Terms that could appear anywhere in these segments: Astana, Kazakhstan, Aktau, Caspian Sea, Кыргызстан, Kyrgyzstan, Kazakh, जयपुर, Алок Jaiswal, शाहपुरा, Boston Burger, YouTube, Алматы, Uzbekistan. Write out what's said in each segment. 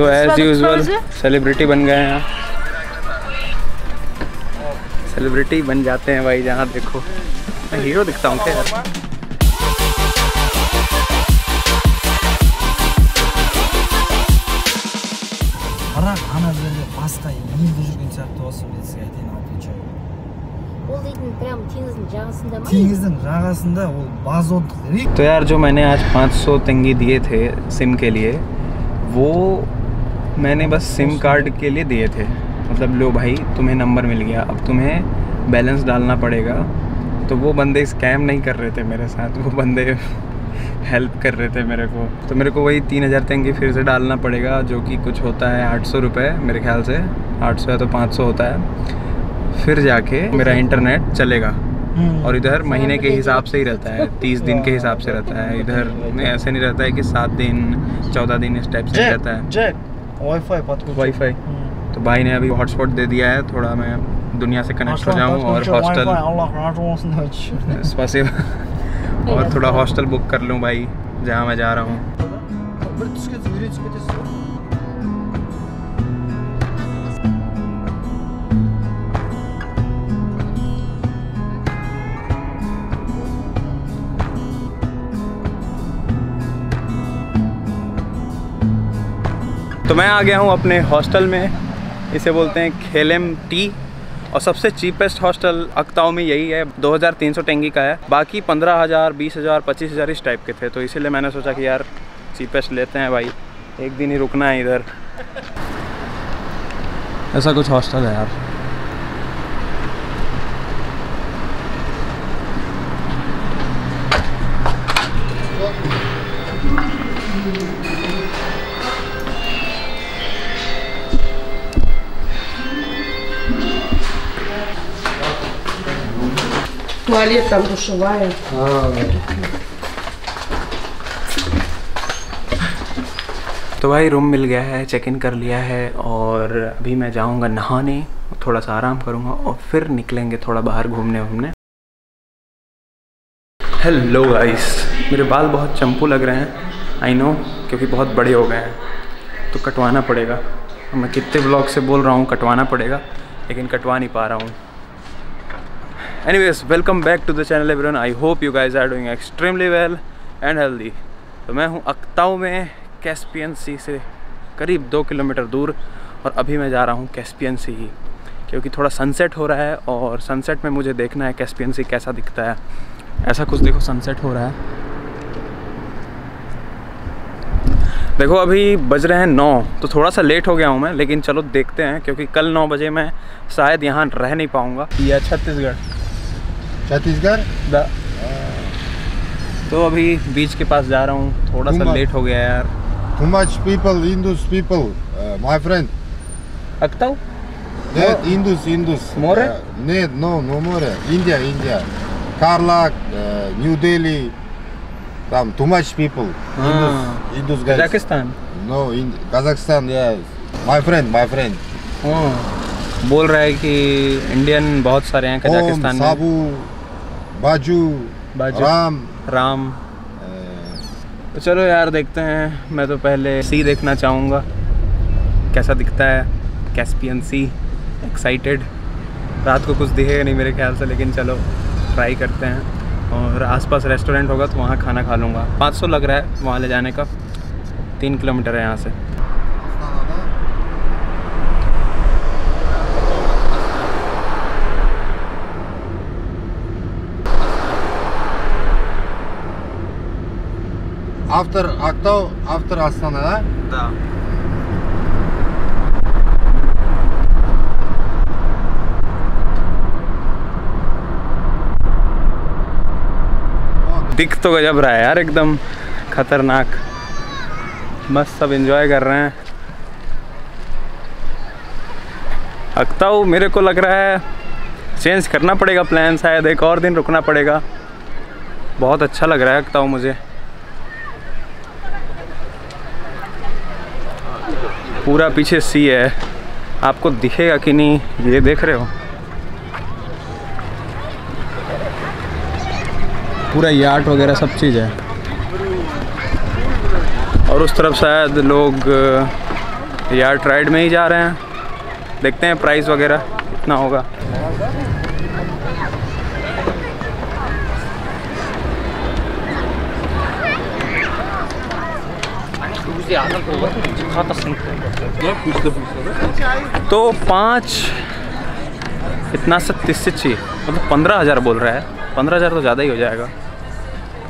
तो as usual celebrity बन गए हैं आप, सेलिब्रिटी बन जाते हैं भाई जहाँ देखो। मैं हीरो दिखता हूँ क्या? तो यार जो मैंने आज 500 तंगी दिए थे सिम के लिए, वो मैंने बस सिम कार्ड के लिए दिए थे। मतलब लो भाई तुम्हें नंबर मिल गया, अब तुम्हें बैलेंस डालना पड़ेगा। तो वो बंदे स्कैम नहीं कर रहे थे मेरे साथ, वो बंदे हेल्प कर रहे थे मेरे को। तो मेरे को वही 3000 तंगी फिर से डालना पड़ेगा, जो कि कुछ होता है 800 रुपये मेरे ख्याल से। 800 है तो 500 होता है, फिर जाके मेरा इंटरनेट चलेगा। और इधर महीने के हिसाब से ही रहता है, 30 दिन के हिसाब से रहता है। इधर ऐसे नहीं रहता है कि 7 दिन 14 दिन इस टाइप से रहता है। वाईफाई तो भाई ने अभी हॉटस्पॉट दे दिया है, थोड़ा मैं दुनिया से कनेक्ट हो जाऊँ और हॉस्टल और थोड़ा हॉस्टल बुक कर लूँ भाई, जहाँ मैं जा रहा हूँ। तो मैं आ गया हूँ अपने हॉस्टल में, इसे बोलते हैं खेलेम टी, और सबसे चीपेस्ट हॉस्टल अक्ताऊ में यही है। 2300 टेंगी का है, बाकी 15,000 20,000 25,000 इस टाइप के थे। तो इसीलिए मैंने सोचा कि यार चीपेस्ट लेते हैं भाई, एक दिन ही रुकना है इधर। ऐसा कुछ हॉस्टल है यार। Туалет там, душевая. तो भाई रूम मिल गया है, चेक इन कर लिया है, और अभी मैं जाऊंगा नहाने, थोड़ा सा आराम करूंगा और फिर निकलेंगे थोड़ा बाहर घूमने घूमने। हेलो गाइस, मेरे बाल बहुत चंपू लग रहे हैं, आई नो, क्योंकि बहुत बड़े हो गए हैं तो कटवाना पड़ेगा। मैं कितने ब्लॉग से बोल रहा हूँ कटवाना पड़ेगा, लेकिन कटवा नहीं पा रहा हूँ। Anyways, welcome back to the channel everyone. I hope you guys are doing extremely well and healthy. तो मैं हूँ अक्ताऊ में, कैस्पियन सी से करीब 2 किलोमीटर दूर, और अभी मैं जा रहा हूँ कैस्पियन सी ही, क्योंकि थोड़ा सनसेट हो रहा है और सनसेट में मुझे देखना है कैस्पियन सी कैसा दिखता है। ऐसा कुछ देखो, सनसेट हो रहा है। देखो अभी बज रहे हैं 9, तो थोड़ा सा लेट हो गया हूँ मैं, लेकिन चलो देखते हैं, क्योंकि कल 9 बजे मैं शायद यहाँ रह नहीं पाऊँगा। या छत्तीसगढ़ दा। तो अभी बीच के पास जा रहा हूँ, थोड़ा सा लेट हो गया यार। Too much people, Indus people, my friend. Aktau? That Indus. More? Need no more. India. Karlak, New Delhi. Tam too much people. Indus guys. Kazakhstan? No, in Kazakhstan. Yes. My friend. बोल रहा है कि Indian बहुत सारे हैं Kazakhstan में। साबू, बाजू, राम। तो चलो यार देखते हैं, मैं तो पहले सी देखना चाहूँगा कैसा दिखता है कैस्पियन सी। एक्साइटेड, रात को कुछ दिखेगा नहीं मेरे ख्याल से, लेकिन चलो ट्राई करते हैं। और आसपास रेस्टोरेंट होगा तो वहाँ खाना खा लूँगा। 500 लग रहा है वहाँ ले जाने का, 3 किलोमीटर है यहाँ से। After Aktau, after Astana, da? Da. दिख तो गजब रहा है यार, एकदम खतरनाक। बस सब एंजॉय कर रहे हैं। Aktau मेरे को लग रहा है चेंज करना पड़ेगा प्लान, शायद एक और दिन रुकना पड़ेगा। बहुत अच्छा लग रहा है Aktau मुझे, पूरा पीछे सी है। आपको दिखेगा कि नहीं ये देख रहे हो, पूरा यार्ड वगैरह सब चीज़ है। और उस तरफ शायद लोग यार ट्राइड में ही जा रहे हैं, देखते हैं प्राइस वगैरह कितना होगा। तो 5 इतना 37 मतलब 15,000 बोल रहा है। 15,000 तो ज़्यादा ही हो जाएगा,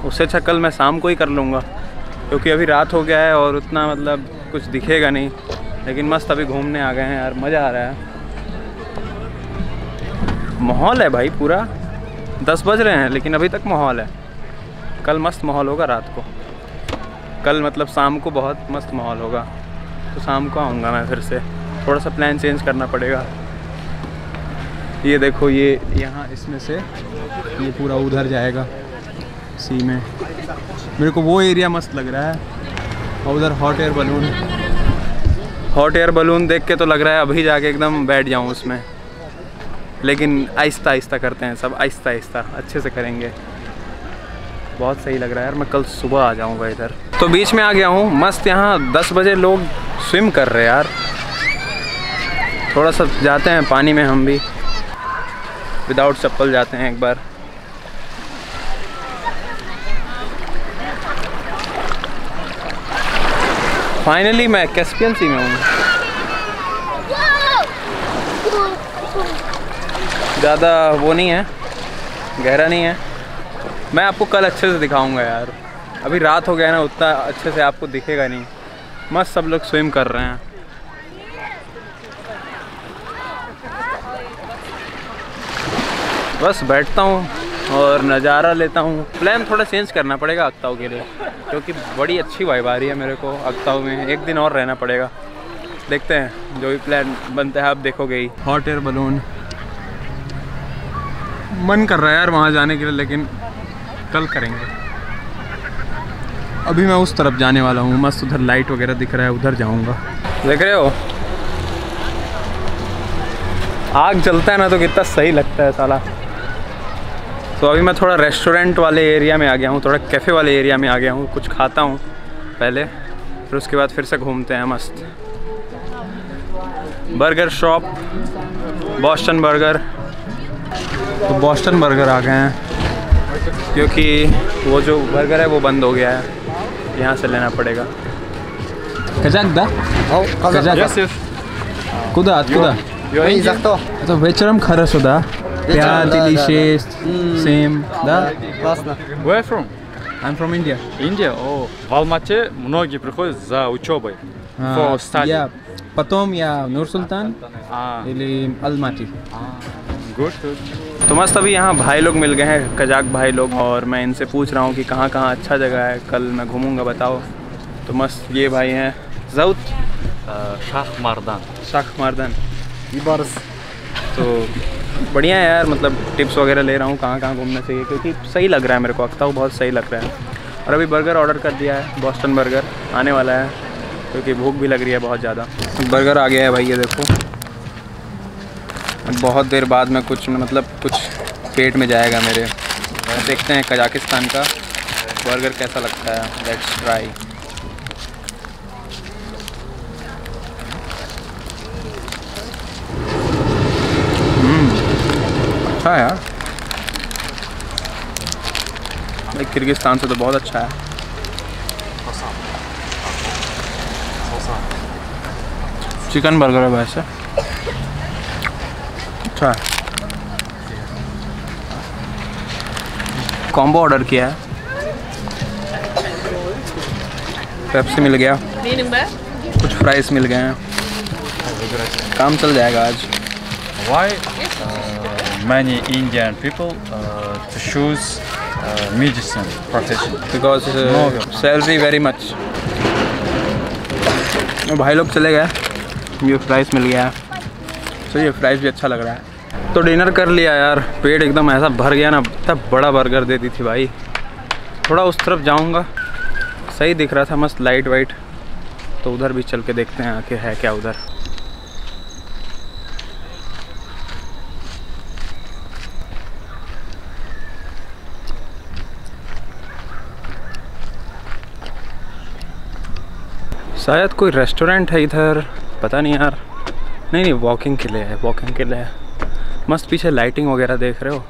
उससे अच्छा कल मैं शाम को ही कर लूँगा, क्योंकि अभी रात हो गया है और उतना मतलब कुछ दिखेगा नहीं। लेकिन मस्त अभी घूमने आ गए हैं यार, मज़ा आ रहा है। माहौल है भाई पूरा, 10 बज रहे हैं लेकिन अभी तक माहौल है। कल मस्त माहौल होगा रात को, कल मतलब शाम को बहुत मस्त माहौल होगा। तो शाम को आऊँगा मैं फिर से, थोड़ा सा प्लान चेंज करना पड़ेगा। ये देखो ये यहाँ इसमें से ये पूरा उधर जाएगा सी में, मेरे को वो एरिया मस्त लग रहा है। और उधर hot air balloon, hot air balloon देख के तो लग रहा है अभी जाके एकदम बैठ जाऊँ उसमें, लेकिन आहिस्ता आहिस्ता करते हैं सब, आहिस्ता आहिस्ता अच्छे से करेंगे। बहुत सही लग रहा है यार, मैं कल सुबह आ जाऊँगा इधर। तो बीच में आ गया हूँ मस्त, यहाँ 10 बजे लोग स्विम कर रहे हैं यार, थोड़ा सा जाते हैं पानी में, हम भी विदाउट चप्पल जाते हैं एक बार। फाइनली मैं कैस्पियन सी में हूँ, ज़्यादा वो नहीं है, गहरा नहीं है। मैं आपको कल अच्छे से दिखाऊंगा यार, अभी रात हो गया ना, उतना अच्छे से आपको दिखेगा नहीं। मस्त सब लोग स्विम कर रहे हैं। बस बैठता हूँ और नज़ारा लेता हूँ। प्लान थोड़ा चेंज करना पड़ेगा अक्ताऊ के लिए, क्योंकि बड़ी अच्छी वाइब आ रही है मेरे को अक्ताऊ में। एक दिन और रहना पड़ेगा, देखते हैं जो भी प्लान बनता है आप देखोगे ही। हॉट एयर बलून मन कर रहा है यार वहाँ जाने के लिए, लेकिन कल करेंगे। अभी मैं उस तरफ जाने वाला हूँ, मस्त उधर लाइट वगैरह दिख रहा है, उधर जाऊँगा। देख रहे हो आग जलता है ना तो कितना सही लगता है साला। तो अभी मैं थोड़ा रेस्टोरेंट वाले एरिया में आ गया हूँ, थोड़ा कैफ़े वाले एरिया में आ गया हूँ। कुछ खाता हूँ पहले, फिर उसके बाद फिर से घूमते हैं मस्त। बर्गर शॉप बॉस्टन बर्गर, तो बॉस्टन बर्गर आ गए हैं, क्योंकि वो जो बर्गर है वो बंद हो गया है, यहाँ से लेना पड़ेगा। Yeah, delicious. Same. Where from? I'm from India. India. Oh. В Алмате многие приходят за учебой. For study. Yeah. Потом я Нур-Султан или Алматы. Good. तो मस्त अभी यहाँ भाई लोग मिल गए हैं, कजाक भाई लोग, और मैं इनसे पूछ रहा हूँ कि कहाँ कहाँ अच्छा जगह है, कल मैं घूमूंगा बताओ। तो मस्त ये भाई हैं जाउद शाख मारदान, शाख मारदान इबारस। तो बढ़िया है यार, मतलब टिप्स वगैरह ले रहा हूँ कहाँ कहाँ घूमना चाहिए, क्योंकि सही लग रहा है मेरे को अक्ताऊ, बहुत सही लग रहा है। और अभी बर्गर ऑर्डर कर दिया है, बॉस्टन बर्गर आने वाला है, क्योंकि भूख भी लग रही है बहुत ज़्यादा। बर्गर आ गया है भाई, ये देखो। बहुत देर बाद में कुछ मतलब कुछ पेट में जाएगा मेरे। देखते हैं कजाकिस्तान का बर्गर कैसा लगता है, लेट्स ट्राई। अच्छा है यार भाई, किर्गिस्तान से तो बहुत अच्छा है। चिकन बर्गर है वैसे, अच्छा है। कॉम्बो ऑर्डर किया है, पेप्सी मिल गया, कुछ फ्राइज मिल गए हैं, काम चल जाएगा आज। Many Indian people to choose medicine profession because salary very much. भाई लोग चले गए, ये फ्राइज मिल गया, तो ये फ्राइज भी अच्छा लग रहा है। तो डिनर कर लिया यार, पेट एकदम ऐसा भर गया ना, तब बड़ा बर्गर दे दी थी भाई। थोड़ा उस तरफ जाऊंगा, सही दिख रहा था मस्त लाइट वाइट, तो उधर भी चल के देखते हैं आके है क्या उधर। शायद कोई रेस्टोरेंट है इधर, पता नहीं यार, नहीं वॉकिंग के लिए है, वॉकिंग के लिए है। मस्त पीछे लाइटिंग वगैरह देख रहे हो,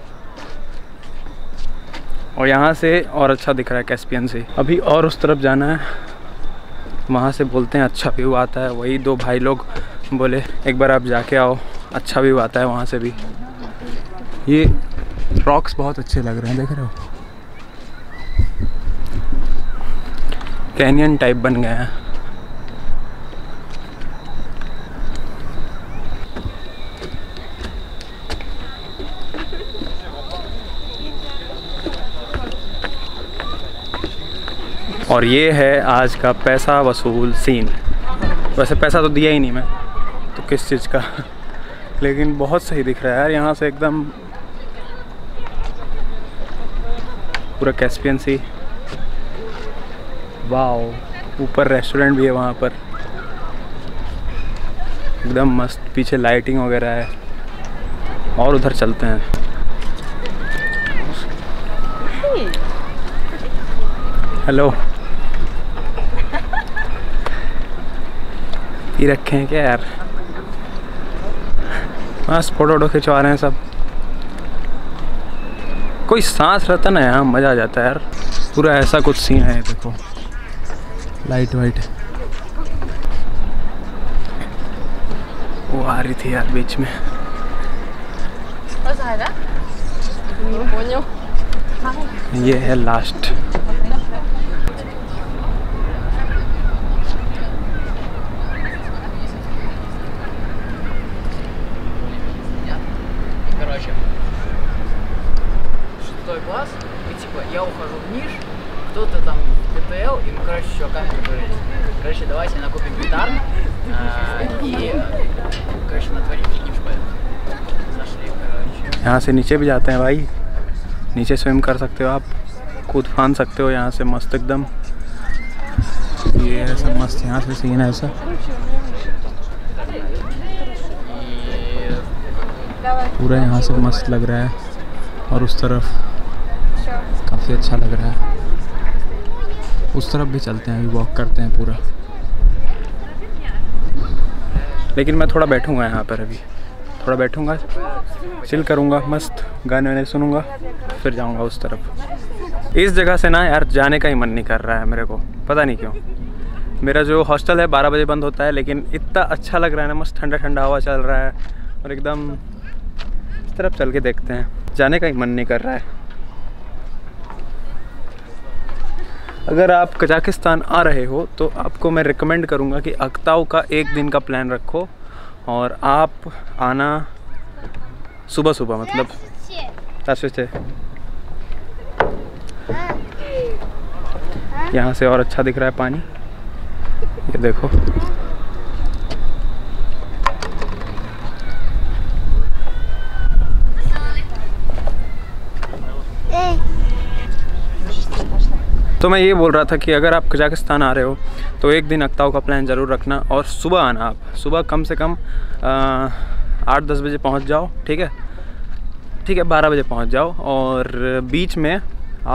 और यहाँ से और अच्छा दिख रहा है कैस्पियन सी। अभी और उस तरफ जाना है, वहाँ से बोलते हैं अच्छा व्यू आता है। वही दो भाई लोग बोले एक बार आप जाके आओ, अच्छा व्यू आता है वहाँ से भी। ये रॉक्स बहुत अच्छे लग रहे हैं, देख रहे हो, कैनियन टाइप बन गए हैं। और ये है आज का पैसा वसूल सीन। वैसे पैसा तो दिया ही नहीं मैं तो, किस चीज़ का, लेकिन बहुत सही दिख रहा है यार यहाँ से एकदम पूरा कैस्पियन सी। वाह, ऊपर रेस्टोरेंट भी है वहाँ पर, एकदम मस्त। पीछे लाइटिंग वगैरह है, और उधर चलते हैं। हेलो, ये रखे हैं क्या यार, बस फोटो वोटो खिंचवा रहे हैं सब। कोई सांस रहता ना यहाँ, मज़ा आ जाता है यार। पूरा ऐसा कुछ सीन है, देखो लाइट वाइट वो आ रही थी यार बीच में। ये है लास्ट। यहाँ से नीचे भी जाते हैं भाई, नीचे स्विम कर सकते हो आप, कूद फान सकते हो यहाँ से मस्त एकदम। ये ऐसा मस्त यहाँ से सीन है ऐसा। पूरा यहाँ से मस्त लग रहा है, और उस तरफ काफ़ी अच्छा लग रहा है। उस तरफ भी चलते हैं, अभी वॉक करते हैं पूरा। लेकिन मैं थोड़ा बैठूँगा यहाँ पर, अभी थोड़ा बैठूंगा, चिल करूंगा, मस्त गाने वाने सुनूंगा, फिर जाऊंगा उस तरफ। इस जगह से ना यार जाने का ही मन नहीं कर रहा है मेरे को, पता नहीं क्यों। मेरा जो हॉस्टल है 12 बजे बंद होता है, लेकिन इतना अच्छा लग रहा है ना, मस्त ठंडा ठंडा हवा चल रहा है, और एकदम इस तरफ चल के देखते हैं। जाने का ही मन नहीं कर रहा है। अगर आप कजाकिस्तान आ रहे हो तो आपको मैं रिकमेंड करूँगा कि अक्ताऊ का एक दिन का प्लान रखो, और आप आना सुबह सुबह, मतलब यहाँ से और अच्छा दिख रहा है पानी। ये देखो, तो मैं ये बोल रहा था कि अगर आप कजाकिस्तान आ रहे हो तो एक दिन अक्ताऊ का प्लान ज़रूर रखना, और सुबह आना। आप सुबह कम से कम 8-10 बजे पहुंच जाओ, ठीक है, ठीक है, 12 बजे पहुंच जाओ, और बीच में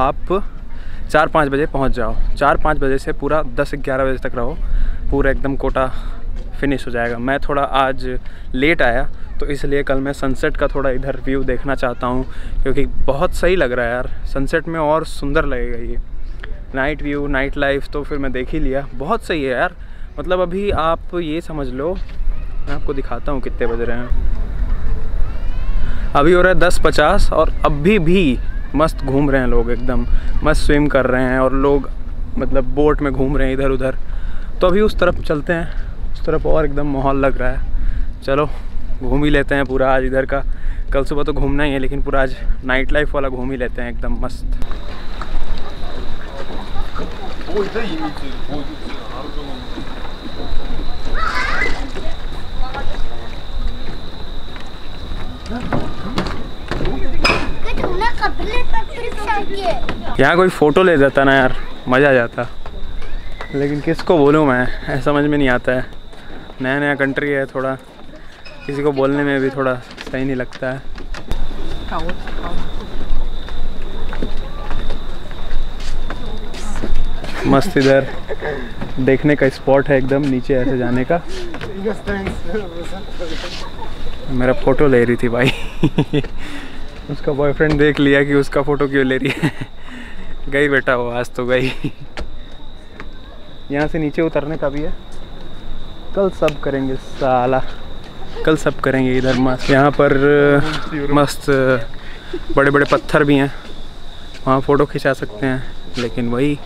आप 4-5 बजे पहुंच जाओ। 4-5 बजे से पूरा 10-11 बजे तक रहो, पूरा एकदम कोटा फिनिश हो जाएगा। मैं थोड़ा आज लेट आया, तो इसलिए कल मैं सनसेट का थोड़ा इधर व्यू देखना चाहता हूँ, क्योंकि बहुत सही लग रहा है यार सनसेट में, और सुंदर लगेगा ये नाइट व्यू, नाइट लाइफ। तो फिर मैं देख ही लिया, बहुत सही है यार। मतलब अभी आप ये समझ लो, मैं आपको दिखाता हूँ कितने बज रहे हैं। अभी हो रहा है 10:50, और अभी भी मस्त घूम रहे हैं लोग, एकदम मस्त स्विम कर रहे हैं, और लोग मतलब बोट में घूम रहे हैं इधर उधर। तो अभी उस तरफ चलते हैं, उस तरफ और एकदम माहौल लग रहा है। चलो घूम ही लेते हैं पूरा आज इधर का। कल सुबह तो घूमना ही है, लेकिन पूरा आज नाइट लाइफ वाला घूम ही लेते हैं एकदम मस्त। यहाँ कोई फोटो ले जाता ना यार, मज़ा आ जाता, लेकिन किसको बोलूँ मैं, ऐसा समझ में नहीं आता है। नया नया कंट्री है, थोड़ा किसी को बोलने में भी थोड़ा सही नहीं लगता है। मस्त इधर देखने का स्पॉट है एकदम, नीचे ऐसे जाने का, मेरा फोटो ले रही थी भाई उसका बॉयफ्रेंड देख लिया कि उसका फोटो क्यों ले रही है गई बेटा हो आज तो गई यहाँ से नीचे उतरने का भी है। कल सब करेंगे साला, कल सब करेंगे। इधर मस्त यहाँ पर मस्त बड़े बड़े पत्थर भी हैं, वहाँ फ़ोटो खिंचा सकते हैं, लेकिन वही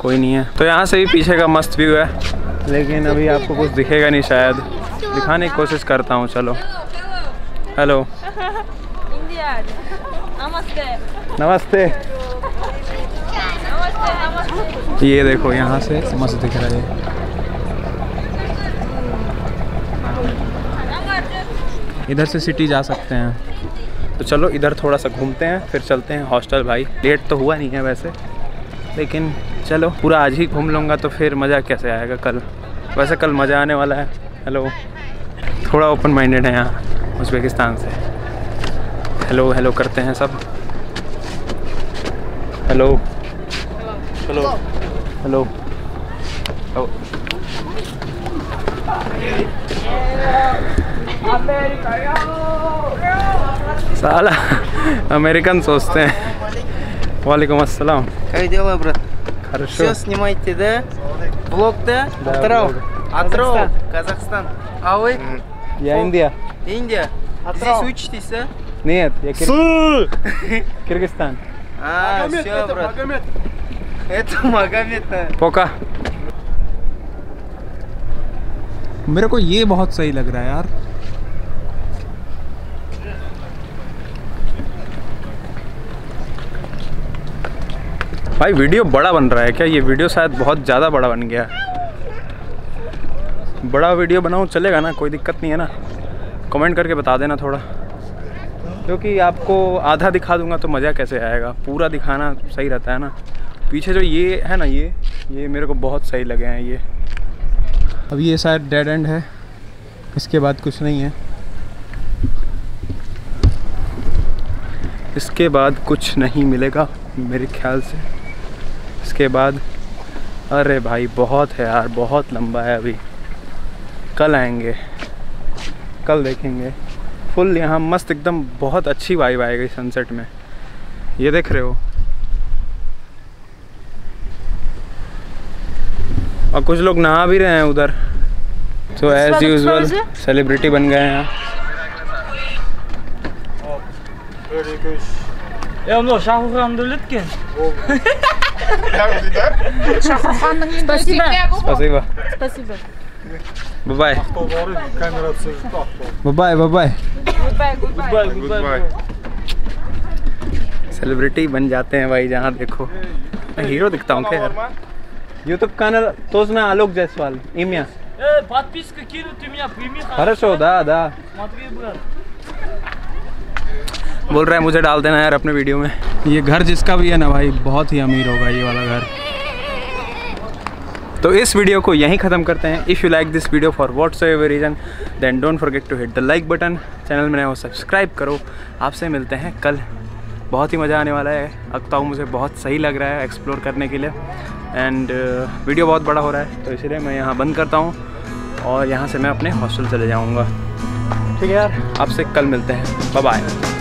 कोई नहीं है। तो यहाँ से भी पीछे का मस्त व्यू है, लेकिन अभी आपको कुछ दिखेगा नहीं, शायद दिखाने की कोशिश करता हूँ। चलो हेलो नमस्ते। ये देखो यहाँ से मस्त दिख रहा है, इधर से सिटी जा सकते हैं। तो चलो इधर थोड़ा सा घूमते हैं फिर चलते हैं हॉस्टल। भाई लेट तो हुआ नहीं है वैसे, लेकिन चलो पूरा आज ही घूम लूँगा तो फिर मज़ा कैसे आएगा कल। वैसे कल मज़ा आने वाला है। हेलो थोड़ा ओपन माइंडेड है यहाँ उज़्बेकिस्तान से। हेलो हेलो करते हैं सब। हेलो हेलो हेलो साला अमेरिकन सोचते हैं। वालेकुम अस्सलाम। Как дела, брат? Хорошо. Все снимаете, да? Блог, да? Атроу, Казахстан. А вы? Я Индия. Индия? Здесь учитесь, да? Нет, я Кыргызстан. А, все, брат. Это Магомед है। पोका। मेरे को ये बहुत सही लग रहा है यार। भाई वीडियो बड़ा बन रहा है क्या? ये वीडियो शायद बहुत ज़्यादा बड़ा बन गया। बड़ा वीडियो बनाऊँ चलेगा ना, कोई दिक्कत नहीं है ना? कमेंट करके बता देना थोड़ा, क्योंकि आपको आधा दिखा दूंगा तो मज़ा कैसे आएगा। पूरा दिखाना सही रहता है ना। पीछे जो ये है ना, ये मेरे को बहुत सही लगे हैं ये। अब ये शायद डेड एंड है, इसके बाद कुछ नहीं है, इसके बाद कुछ नहीं मिलेगा मेरे ख्याल से। इसके बाद अरे भाई बहुत है यार, बहुत लंबा है। अभी कल आएंगे, कल देखेंगे फुल। यहाँ मस्त एकदम बहुत अच्छी वाइब आएगी सनसेट में। ये देख रहे हो। और कुछ लोग नहा भी रहे हैं उधर। तो एज यूजुअल सेलिब्रिटी बन गए हैं। Bye bye bye bye. Celebrity बन जाते हैं भाई जहाँ देखो। मैं हीरो दिखता हूँ क्या यार? YouTube канал тоже на Алок Jaiswal. Имя. Подписка кинут и меня прими. Хорошо, да, да. Смотри, брат. बोल रहा है मुझे डाल देना यार अपने वीडियो में। ये घर जिसका भी है ना भाई, बहुत ही अमीर होगा ये वाला घर। तो इस वीडियो को यहीं ख़त्म करते हैं। If you like this video for whatsoever reason then don't forget to hit the like button. Channel में नए हो सब्सक्राइब करो। आपसे मिलते हैं कल। बहुत ही मज़ा आने वाला है। अक्ताऊ मुझे बहुत सही लग रहा है एक्सप्लोर करने के लिए। एंड वीडियो बहुत बड़ा हो रहा है, तो इसीलिए मैं यहाँ बंद करता हूँ और यहाँ से मैं अपने हॉस्टल चले जाऊँगा। ठीक है यार, आपसे कल मिलते हैं। Bye bye.